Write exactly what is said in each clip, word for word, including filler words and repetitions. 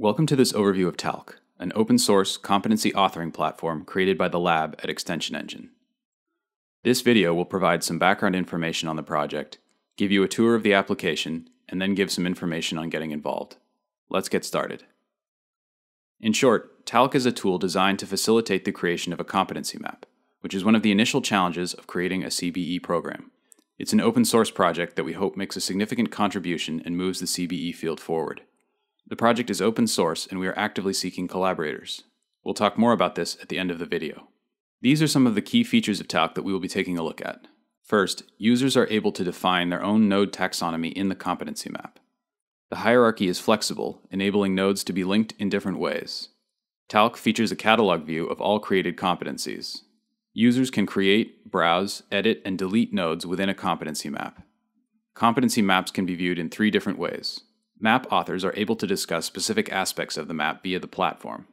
Welcome to this overview of Talc, an open-source competency authoring platform created by the lab at Extension Engine. This video will provide some background information on the project, give you a tour of the application, and then give some information on getting involved. Let's get started. In short, Talc is a tool designed to facilitate the creation of a competency map, which is one of the initial challenges of creating a C B E program. It's an open-source project that we hope makes a significant contribution and moves the C B E field forward. The project is open source and we are actively seeking collaborators. We'll talk more about this at the end of the video. These are some of the key features of Talc that we will be taking a look at. First, users are able to define their own node taxonomy in the competency map. The hierarchy is flexible, enabling nodes to be linked in different ways. Talc features a catalog view of all created competencies. Users can create, browse, edit, and delete nodes within a competency map. Competency maps can be viewed in three different ways. Map authors are able to discuss specific aspects of the map via the platform,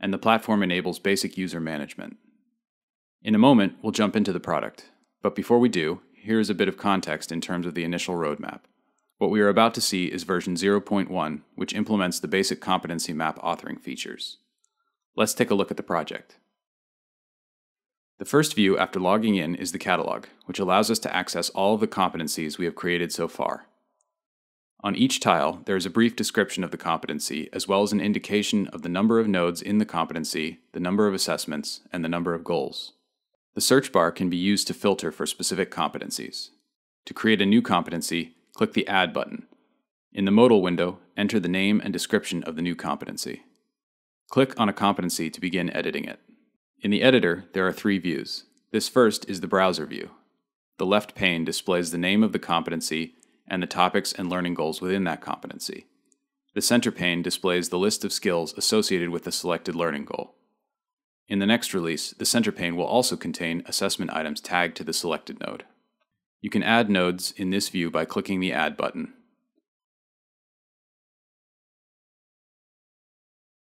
and the platform enables basic user management. In a moment, we'll jump into the product, but before we do, here is a bit of context in terms of the initial roadmap. What we are about to see is version zero point one, which implements the basic competency map authoring features. Let's take a look at the project. The first view after logging in is the catalog, which allows us to access all of the competencies we have created so far. On each tile, there is a brief description of the competency, as well as an indication of the number of nodes in the competency, the number of assessments, and the number of goals. The search bar can be used to filter for specific competencies. To create a new competency, click the Add button. In the modal window, enter the name and description of the new competency. Click on a competency to begin editing it. In the editor, there are three views. This first is the browser view. The left pane displays the name of the competency and the topics and learning goals within that competency. The center pane displays the list of skills associated with the selected learning goal. In the next release, the center pane will also contain assessment items tagged to the selected node. You can add nodes in this view by clicking the Add button.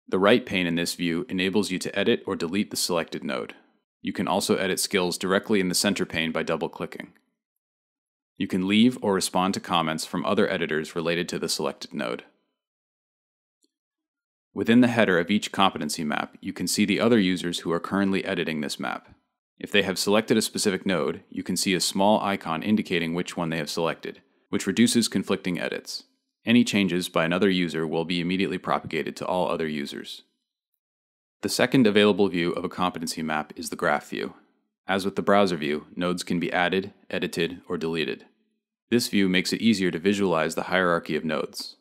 The right pane in this view enables you to edit or delete the selected node. You can also edit skills directly in the center pane by double-clicking. You can leave or respond to comments from other editors related to the selected node. Within the header of each competency map, you can see the other users who are currently editing this map. If they have selected a specific node, you can see a small icon indicating which one they have selected, which reduces conflicting edits. Any changes by another user will be immediately propagated to all other users. The second available view of a competency map is the graph view. As with the browser view, nodes can be added, edited, or deleted. This view makes it easier to visualize the hierarchy of nodes.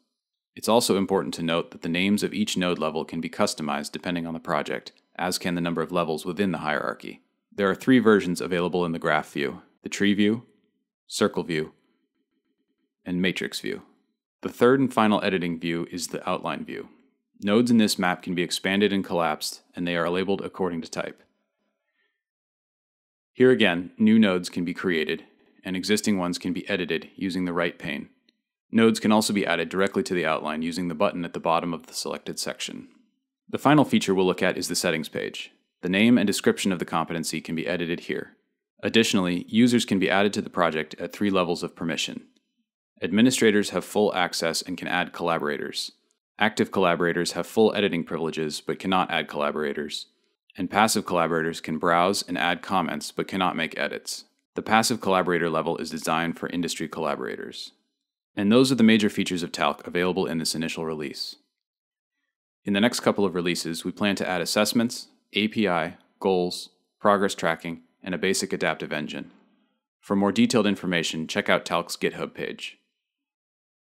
It's also important to note that the names of each node level can be customized depending on the project, as can the number of levels within the hierarchy. There are three versions available in the graph view: the tree view, circle view, and matrix view. The third and final editing view is the outline view. Nodes in this map can be expanded and collapsed, and they are labeled according to type. Here again, new nodes can be created, and existing ones can be edited using the right pane. Nodes can also be added directly to the outline using the button at the bottom of the selected section. The final feature we'll look at is the settings page. The name and description of the competency can be edited here. Additionally, users can be added to the project at three levels of permission. Administrators have full access and can add collaborators. Active collaborators have full editing privileges but cannot add collaborators. And passive collaborators can browse and add comments but cannot make edits. The passive collaborator level is designed for industry collaborators. And those are the major features of Talc available in this initial release. In the next couple of releases, we plan to add assessments, A P I, goals, progress tracking, and a basic adaptive engine. For more detailed information, check out Talc's GitHub page.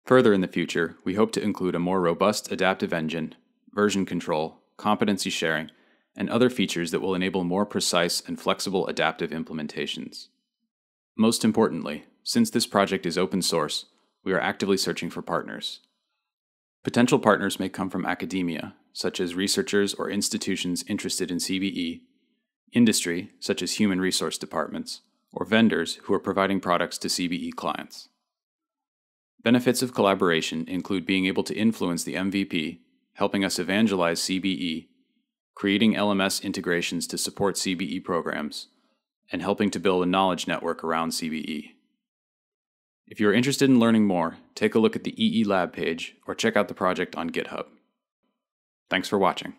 Further in the future, we hope to include a more robust adaptive engine, version control, competency sharing, and other features that will enable more precise and flexible adaptive implementations. Most importantly, since this project is open source, we are actively searching for partners. Potential partners may come from academia, such as researchers or institutions interested in C B E, industry, such as human resource departments, or vendors who are providing products to C B E clients. Benefits of collaboration include being able to influence the M V P, helping us evangelize C B E, creating L M S integrations to support C B E programs, and helping to build a knowledge network around C B E. If you're interested in learning more, take a look at the E E Lab page or check out the project on GitHub. Thanks for watching.